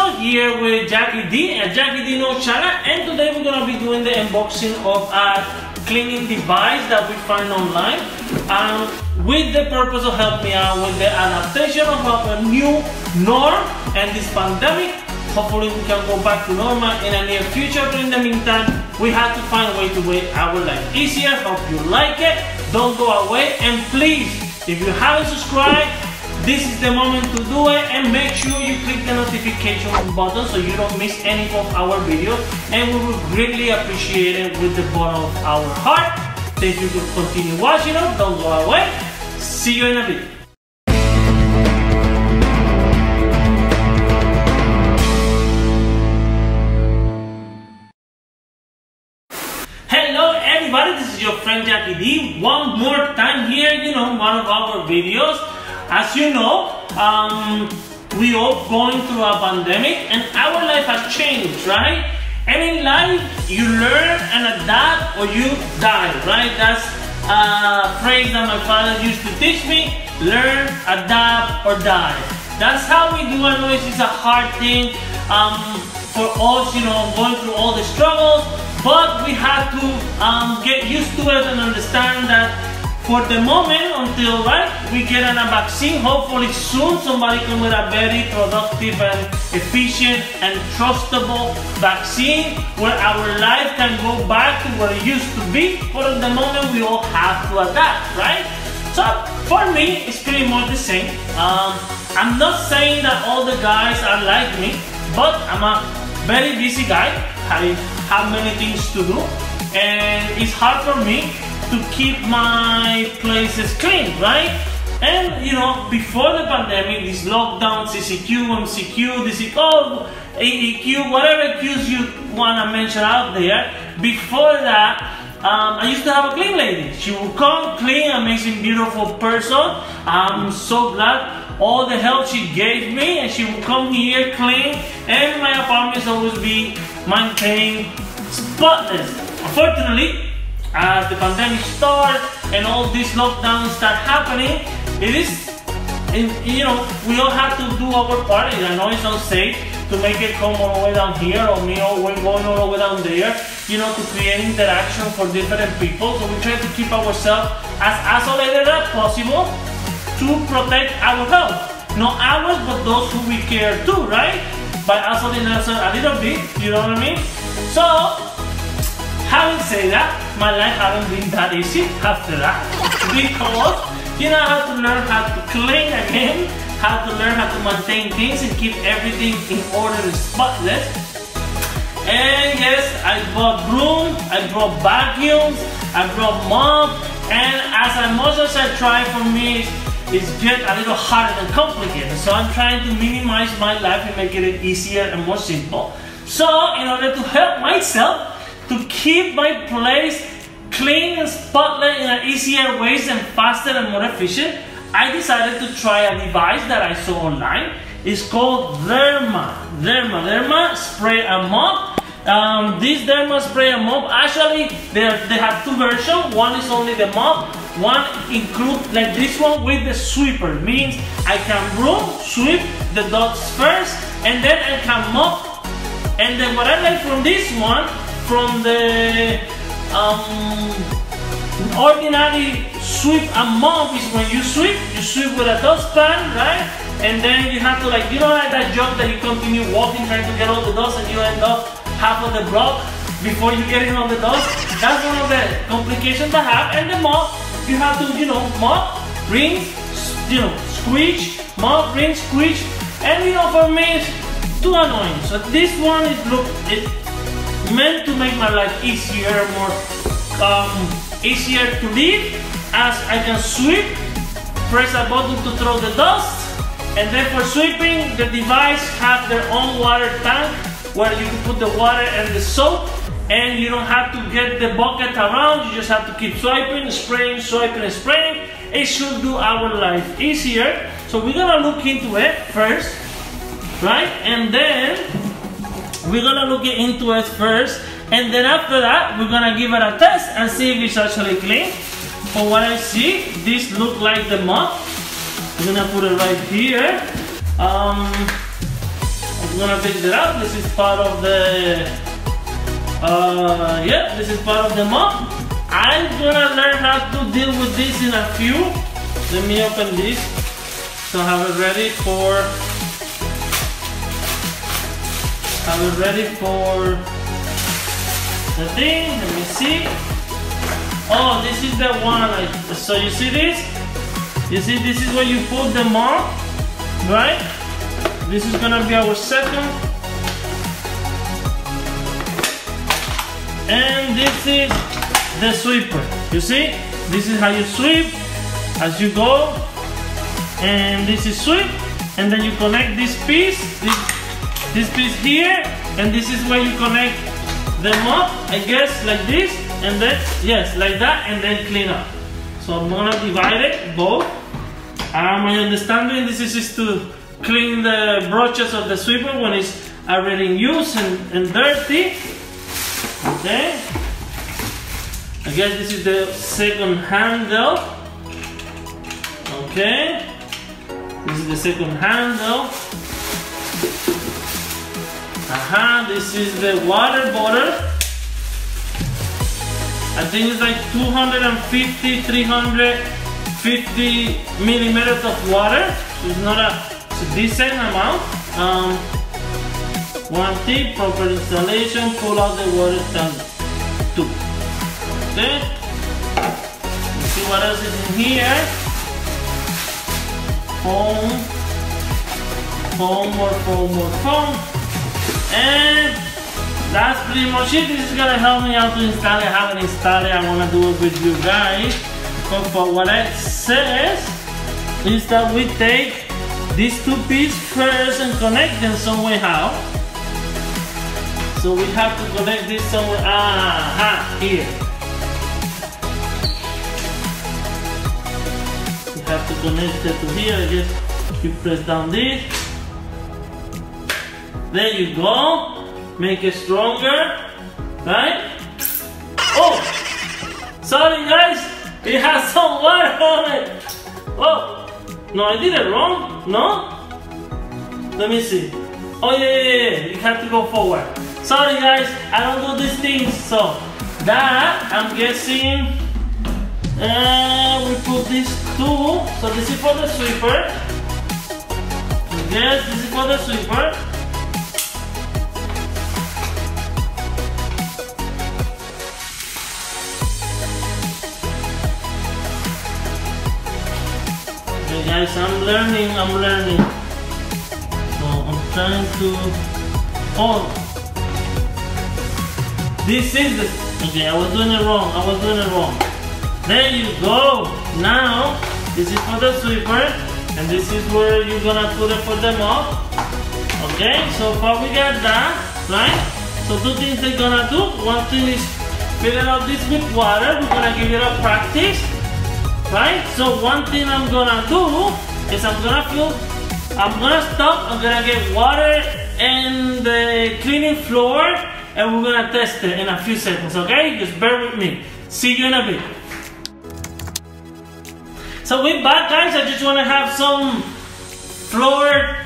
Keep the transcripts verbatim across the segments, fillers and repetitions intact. episode here with Jacky D at Jacky D Knows channel, and today we're gonna be doing the unboxing of a cleaning device that we find online, um, with the purpose of helping me out with the adaptation of a new norm and this pandemic. Hopefully we can go back to normal in the near future, but in the meantime we have to find a way to make our life easier. Hope you like it, don't go away, and please, if you haven't subscribed, this is the moment to do it, and make sure you click the notification button so you don't miss any of our videos, and we will greatly appreciate it with the bottom of our heart. Thank you to continue watching us, don't go away, see you in a video. Jacky D one more time here, you know, one of our videos. As you know, um, we all going through a pandemic and our life has changed, right? And in life you learn and adapt or you die, right? That's a phrase that my father used to teach me: learn, adapt or die. That's how we do. I know it's a hard thing um, for us, you know, going through all the struggles, but we have to um, get used to it and understand that for the moment, until right, we get a vaccine, hopefully soon somebody comes with a very productive and efficient and trustable vaccine where our life can go back to what it used to be. But at the moment we all have to adapt, right? So for me it's pretty much the same. Um, I'm not saying that all the guys are like me, but I'm a very busy guy. I have many things to do, and it's hard for me to keep my places clean, right? And you know, before the pandemic, these lockdowns, C C Q, M C Q, D C Q, oh, A E Q, whatever Qs you wanna mention out there, before that, um, I used to have a clean lady. She would come, clean, amazing, beautiful person. I'm so glad all the help she gave me, and she would come here clean, and my apartment will always be maintained spotless. Unfortunately, as the pandemic starts and all these lockdowns start happening, it is, it, you know, we all have to do our part. I know it's not safe to make it come all the way down here, or me all going all the way down there, you know, to create interaction for different people. So we try to keep ourselves as isolated as possible, to protect our health, not ours, but those who we care to, right? By isolating ourselves a little bit, you know what I mean? So, having said that, my life hasn't been that easy after that, because, you know, I have to learn how to clean again, how to learn how to maintain things and keep everything in order and spotless. And yes, I brought brooms, I brought vacuums, I brought mops, and as much as I try, for me, it's get a little harder and complicated, so I'm trying to minimize my life and make it easier and more simple. So in order to help myself to keep my place clean and spotless in an easier ways and faster and more efficient, I decided to try a device that I saw online. It's called Deerma. Deerma, Deerma spray and mop. Um, this Deerma spray and mop, actually they they have two versions. One is only the mop. One include like this one with the sweeper, means I can broom, sweep the dots first, and then I can mop. And then what I like from this one, from the um, ordinary sweep and mop, is when you sweep, you sweep with a dustpan, right? And then you have to, like, you know, like that job that you continue walking trying to get all the dust and you end up half of the block before you get in on the dust. That's one of the complications I have. And the mop, you have to, you know, mop, rinse, you know, squish, mop, rinse, squish, and you know, for me, it's too annoying. So this one is, look, it's meant to make my life easier, more um, easier to live, as I can sweep, press a button to throw the dust, and then for sweeping, the device have their own water tank where you can put the water and the soap, and you don't have to get the bucket around, you just have to keep swiping, spraying, swiping, spraying. It should do our life easier. So we're gonna look into it first, right? And then we're gonna look into it first, and then after that, we're gonna give it a test and see if it's actually clean. For what I see, this looks like the mop. I'm gonna put it right here. Um, I'm gonna fix it up. This is part of the uh, yeah, this is part of the mop. I'm gonna learn how to deal with this in a few. Let me open this so I have it ready for have it ready for the thing. Let me see. Oh, this is the one. I, so you see this? You see, this is where you put the mop, right? This is gonna be our second. And this is the sweeper. You see? This is how you sweep as you go. And this is sweep. And then you connect this piece, this, this piece here. And this is where you connect the mop, I guess, like this. And then, yes, like that, and then clean up. So I'm gonna divide it, both. Uh, my understanding, this is just to clean the brushes of the sweeper when it's already in use and, and dirty. Okay. I guess this is the second handle. Okay. This is the second handle. Aha, uh-huh, this is the water bottle. I think it's like two hundred fifty, three hundred fifty millimeters of water. It's not a decent amount. Um, one tip, proper installation, pull out the water tank too. Okay, let's see what else is in here. Foam, foam, more foam, more foam. And that's pretty much it. This is gonna help me out to install it. I haven't installed it, I wanna do it with you guys. But, but what it says is that we take these two pieces first and connect them somewhere. How? So we have to connect this somewhere. Aha, here. You have to connect it to here. I guess you press down this. There you go. Make it stronger, right? Oh, sorry guys, it has some water on it. Oh. No, I did it wrong, no? Let me see. Oh yeah, yeah, yeah, you have to go forward. Sorry guys, I don't do these things, so that, I'm guessing, uh, we put this two, so this is for the sweeper. Yes, this is for the sweeper. Guys, I'm learning, I'm learning. So I'm trying to. Oh! This is the. Okay, I was doing it wrong. I was doing it wrong. There you go! Now, this is for the sweeper. And this is where you're gonna put it for the mop. Okay, so far we got that, right? So, two things they're gonna do. One thing is fill it up this with water. We're gonna give it a practice. Right? So one thing I'm gonna do is I'm gonna fill, I'm gonna stop, I'm gonna get water and the cleaning floor and we're gonna test it in a few seconds, okay? Just bear with me. See you in a bit. So we're back guys, I just wanna have some floor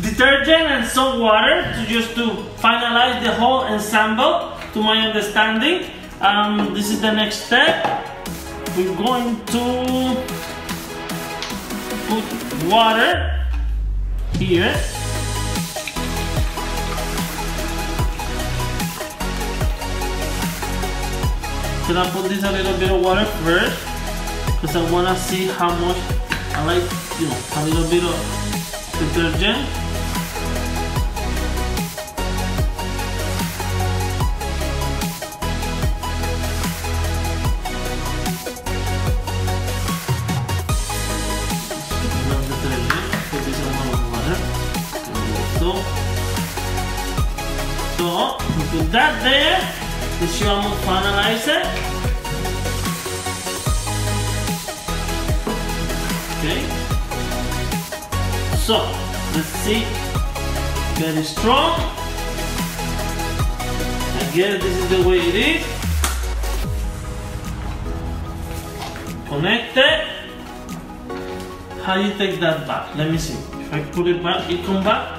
detergent and some water to just to finalize the whole ensemble to my understanding. Um, this is the next step. We're going to put water here. Can I put this a little bit of water first? Because I want to see how much I like, you know, a little bit of detergent. So, we put that there, the Shimano finalizer. Okay. So, let's see. Very strong. I guess this is the way it is. Connected. How do you take that back? Let me see. If I put it back, it comes back.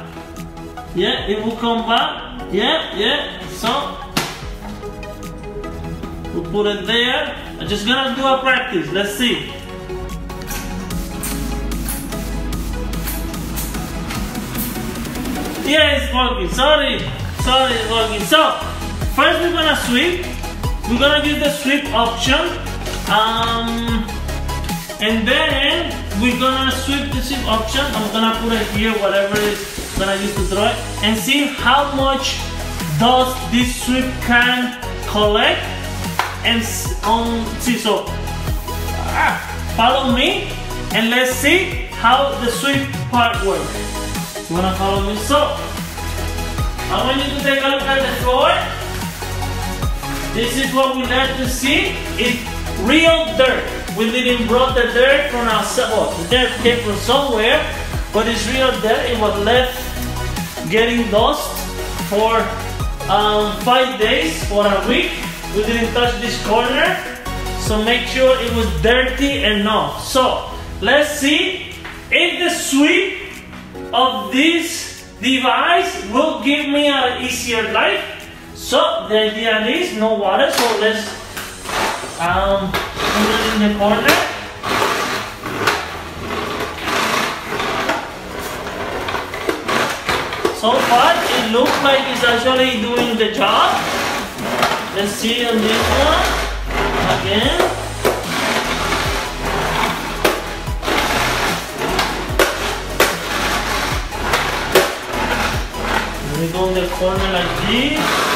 Yeah, it will come back. Yeah, yeah. So we'll put it there. I'm just gonna do a practice. Let's see. Yeah, it's working. Sorry, sorry, it's working. So first we're gonna sweep. We're gonna use the sweep option, um, and then we're gonna sweep the sweep option. I'm gonna put it here, whatever it's gonna use to draw it, and see how much does this sweep can collect. And on see, so ah, follow me, and let's see how the sweep part works. You wanna follow me? So I want you to take a look at the floor. This is what we like to see. It's real dirt. We didn't brought the dirt from outside. Well, the dirt came from somewhere, but it's real dirt. It was left getting dust for um, five days or a week. We didn't touch this corner, so make sure it was dirty enough. So let's see if the sweep of this device will give me an easier life. So the idea is no water, so let's um, put it in the corner. So far it looks like it's actually doing the job. Let's see on this one again. We go in the corner like this.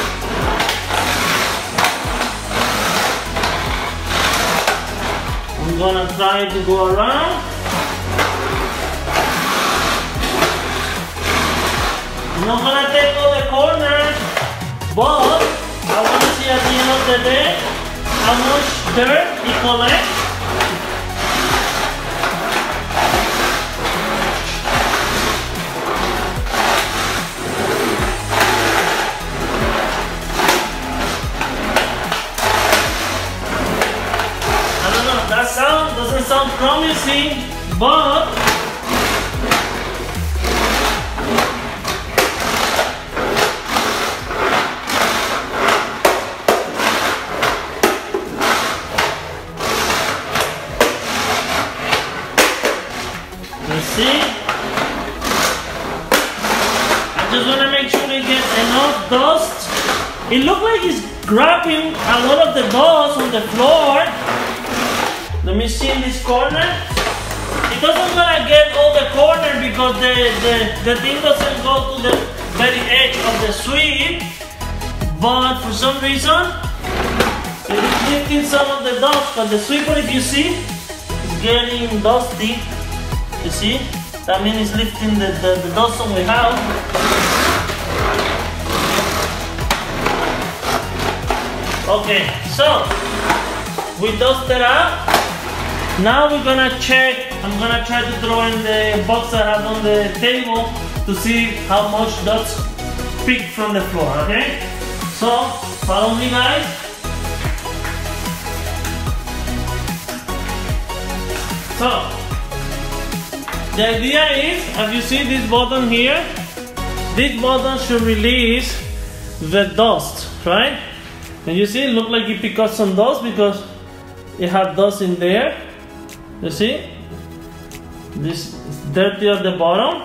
I'm gonna try to go around. I'm not gonna take all the corners, but I wanna see at the end of the day how much dirt it collects. Sound promising, but let's see. I just want to make sure it gets enough dust. It looks like it's grabbing a lot of the dust on the floor. Let me see in this corner. It doesn't gonna get all the corner because the, the, the thing doesn't go to the very edge of the sweep. But for some reason, it is lifting some of the dust. But the sweeper, if you see, is getting dusty. You see? That means it's lifting the, the, the dust that we have. Okay, so we dusted up. Now we're gonna check. I'm gonna try to throw in the box I have on the table to see how much dust picked from the floor, okay? So, follow me guys. So, the idea is, as you see this button here, this button should release the dust, right? And you see, it looked like it picked up some dust because it had dust in there. You see, this is dirty at the bottom,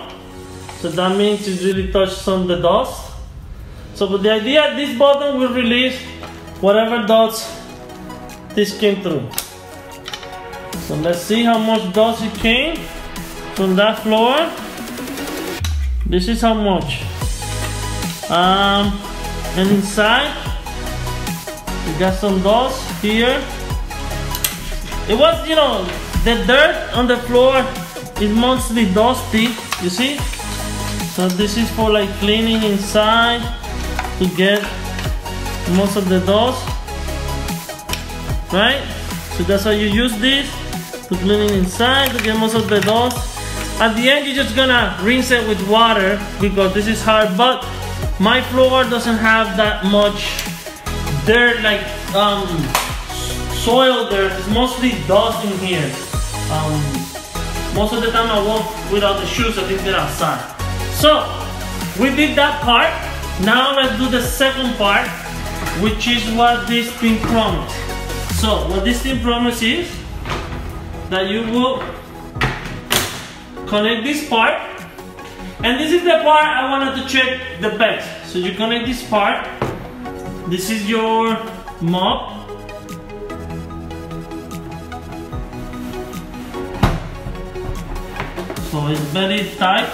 so that means it really touched some of the dust. So, but the idea, this button will release whatever dust this came through. So let's see how much dust it came from that floor. This is how much. Um, and inside, we got some dust here. It was, you know, the dirt on the floor is mostly dusty, you see? So this is for like cleaning inside to get most of the dust, right? So that's how you use this, to cleaning inside to get most of the dust. At the end, you're just gonna rinse it with water because this is hard, but my floor doesn't have that much dirt, like, um, soil dirt. It's mostly dust in here. Um, most of the time I walk without the shoes, I think they're outside. So We did that part. Now let's do the second part, which is what this thing promises. So what this thing promises is that you will connect this part, and this is the part I wanted to check the best. So you connect this part. This is your mop. So it's very tight.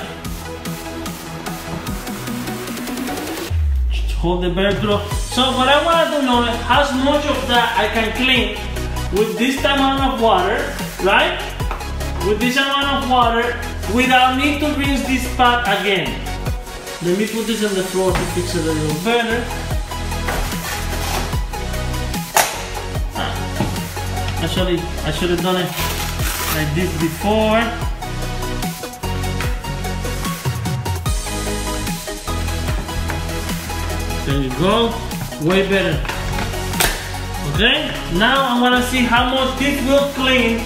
Just hold the bear through. So what I want to know is how much of that I can clean with this amount of water, right? With this amount of water, without need to rinse this pad again. Let me put this on the floor to fix it a little better. Actually, I should have done it like this before. There you go, way better. Okay, now I want to see how much this will clean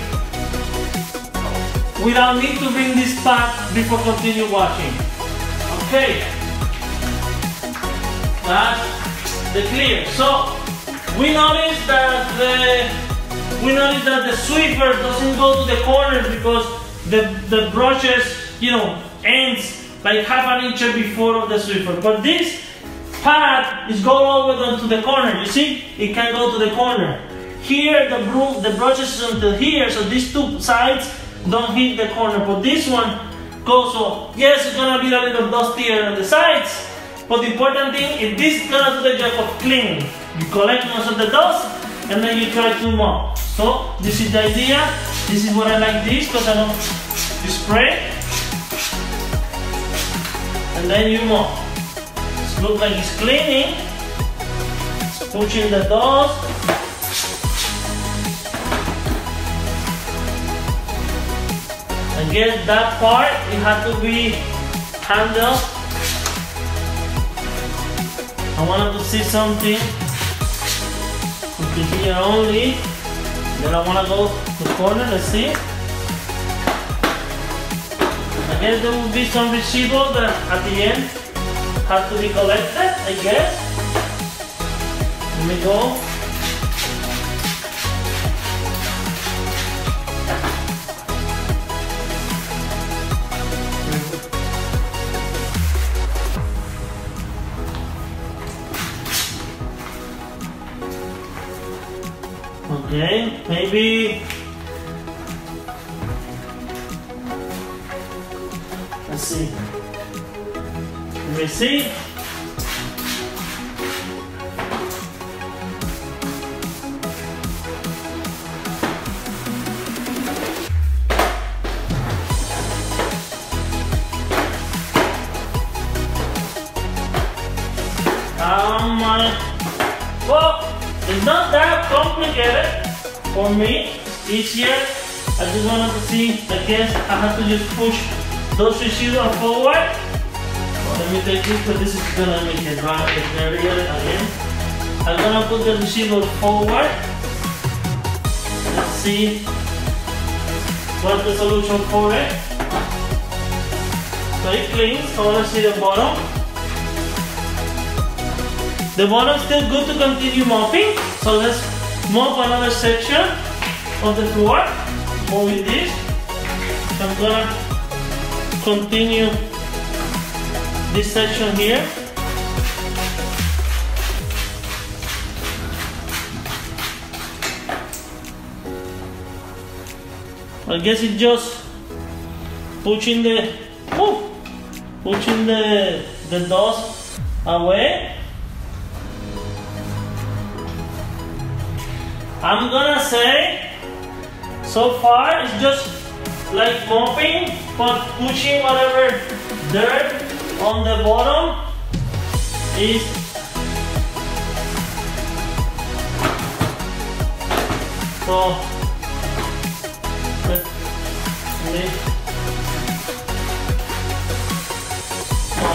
without need to bring this back before continue washing. Okay, that's the clear. So we notice that the we notice that the sweeper doesn't go to the corners because the the brushes, you know, ends like half an inch before of the sweeper, but this pad is going over onto the corner. You see, it can go to the corner. Here the broom, the brushes is until here, so these two sides don't hit the corner. But this one goes so yes, it's gonna be a little dustier on the sides. But the important thing is this is gonna do the job of cleaning. You collect most of the dust and then you try to mop. So this is the idea. This is what I like this because I don't you spray and then you mop. Looks like it's cleaning, it's pushing the dust. Again, that part, it has to be handled. I wanted to see something, something here only. Then I want to go to the corner, let's see. I guess there will be some residual that at the end have to be collected, I guess. Let me go. Okay, maybe. Let's see. We see. Um, well, it's not that complicated for me. It's easier. I just wanted to see. I guess I have to just push those residuals forward. Let me take this, but this is gonna make it right area again. I'm gonna put the receiver forward. Let's see what's the solution for it. So it cleans, so let's see the bottom. The bottom is still good to continue mopping, so let's mop another section of the floor. Moving this. So I'm gonna continue this section here. I guess it's just pushing the oh, pushing the the dust away. I'm gonna say so far it's just like mopping but pushing whatever dirt on the bottom is so let's leave. So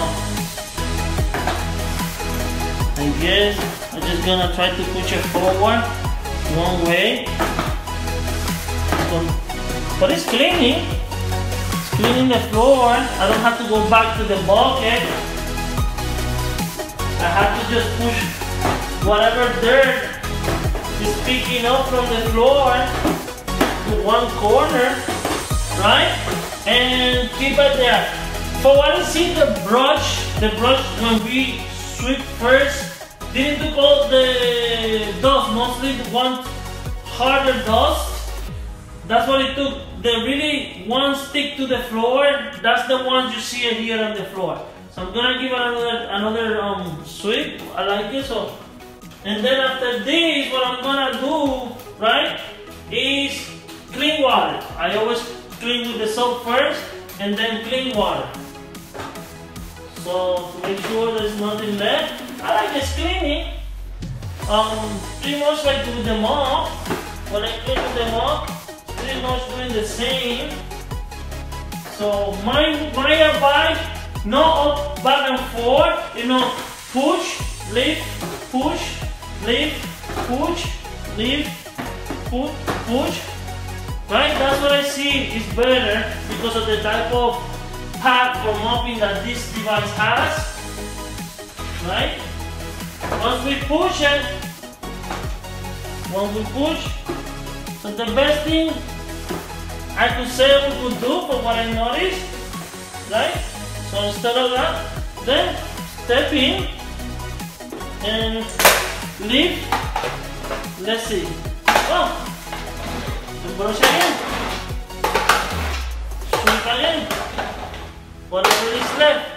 I guess I'm just gonna try to push it forward one way, so, but it's cleaning. Cleaning the floor, I don't have to go back to the bucket I have to just push whatever dirt is picking up from the floor to one corner, right? And keep it there. For what is in the brush, the brush when we sweep first, didn't took all the dust, mostly the one harder dust. That's what it took. The really one stick to the floor, that's the ones you see here on the floor. So I'm gonna give it another another um, sweep. I like it so. And then after this, what I'm gonna do, right, is clean water. I always clean with the soap first, and then clean water. So to make sure there's nothing left. I like just cleaning. Um, pretty much like with the mop. When I clean with the mop, pretty much doing the same. So my my advice, no up back and forth, you know, push, lift, push, lift, push, lift, push, push. Right? That's what I see is better because of the type of pad for mopping that this device has. Right? Once we push it, once we push, so the best thing I could say we could do for what I noticed, right? So instead of that, then step in and lift. Let's see. Oh, the brush again. Sweep again. Whatever is left.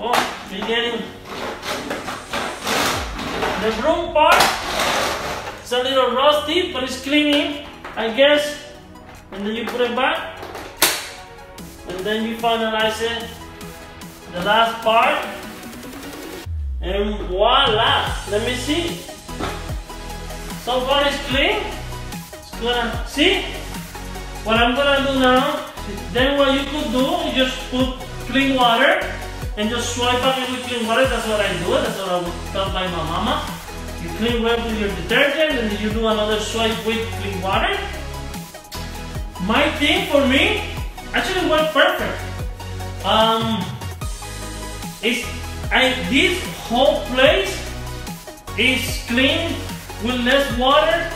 Oh, we're getting the broom part. It's a little rusty, but it's cleaning, I guess. And then you put it back. And then you finalize it. The last part. And voila! Let me see. So far it's clean. It's gonna see. What I'm gonna do now, then what you could do, you just put clean water and just swipe up it with clean water. That's what I do. That's what I would tell my mama. You clean well with your detergent and then you do another swipe with clean water. My thing for me actually worked perfect. Um, it's, I, this whole place is clean with less water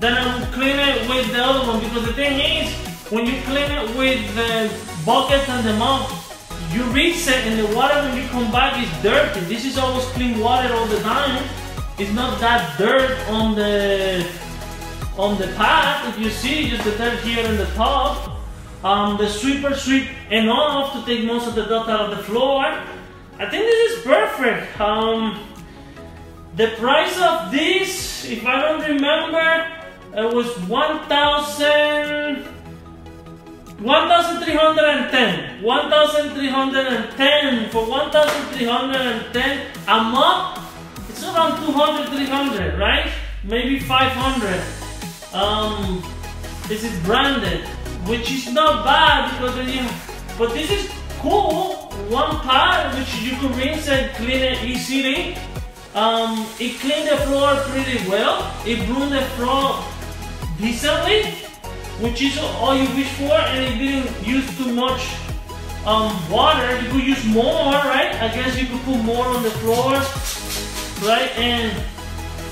than I would clean it with the other one, because the thing is, when you clean it with the bucket and the mop, you reset and the water when you come back is dirty. This is always clean water all the time. It's not that dirt on the on the pad. If you see, just the dirt here in the top. Um, the sweeper sweep enough to take most of the dirt out of the floor. I think this is perfect. Um, the price of this, if I don't remember, it was one thousand three hundred ten. one thousand three hundred ten for one thousand three hundred ten a month. It's around two hundred, three hundred, right? Maybe five hundred. Um, this is branded, which is not bad because you, but this is cool. One part which you can rinse and clean it easily. Um, it cleaned the floor pretty well. It brushed the floor decently, which is all you wish for, and it didn't use too much um, water. You could use more, right? I guess you could put more on the floor. Right, and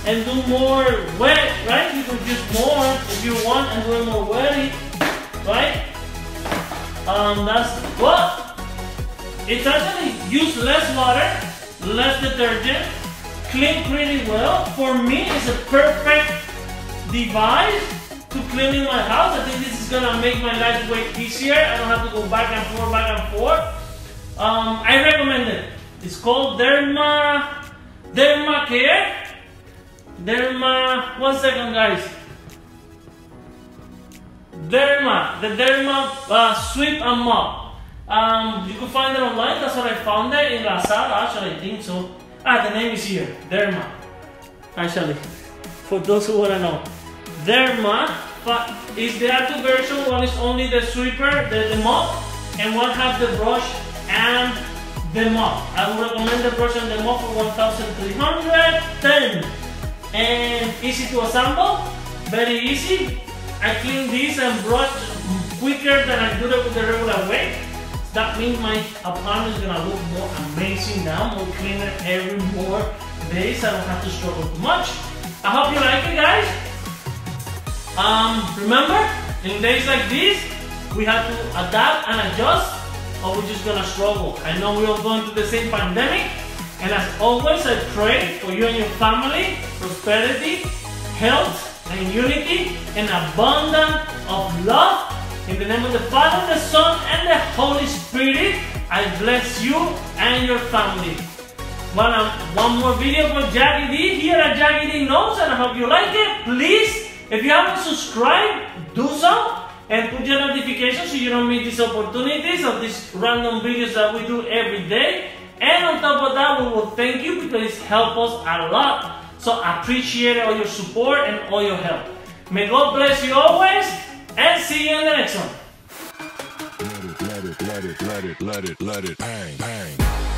and do more wet, right? You could use more if you want and do it more wetty, right? Um, that's what it's actually use less water, less detergent, clean pretty well. For me, it's a perfect device to clean in my house. I think this is gonna make my life way easier. I don't have to go back and forth, back and forth. Um, I recommend it. It's called Deerma. Deerma care, Deerma, one second guys, Deerma, the Deerma uh, sweep and mop. Um, you can find it online, that's what I found it, in Lazada actually, I think so. Ah, the name is here, Deerma, actually, for those who want to know. Deerma, but is there two versions, one is only the sweeper, the, the mop, and one has the brush and the mop. I would recommend the brush and the mop for one thousand three hundred ten. And easy to assemble, very easy. I clean this and brush quicker than I do it with the regular way. That means my apartment is gonna look more amazing now, more cleaner every more days. I don't have to struggle too much. I hope you like it, guys. Um, remember, in days like this, we have to adapt and adjust, or we're just gonna struggle. I know we're all going through the same pandemic, and as always, I pray for you and your family, prosperity, health, and unity, and abundance of love. In the name of the Father, the Son, and the Holy Spirit, I bless you and your family. One, one more video for Jacky D here at Jacky D Knows, and I hope you like it. Please, if you haven't subscribed, do so. And put your notifications so you don't miss these opportunities of these random videos that we do every day. And on top of that, we will thank you because it helps us a lot. So I appreciate all your support and all your help. May God bless you always, and see you in the next one. Let it, let it, let it, let it, let it, let it, bang, bang.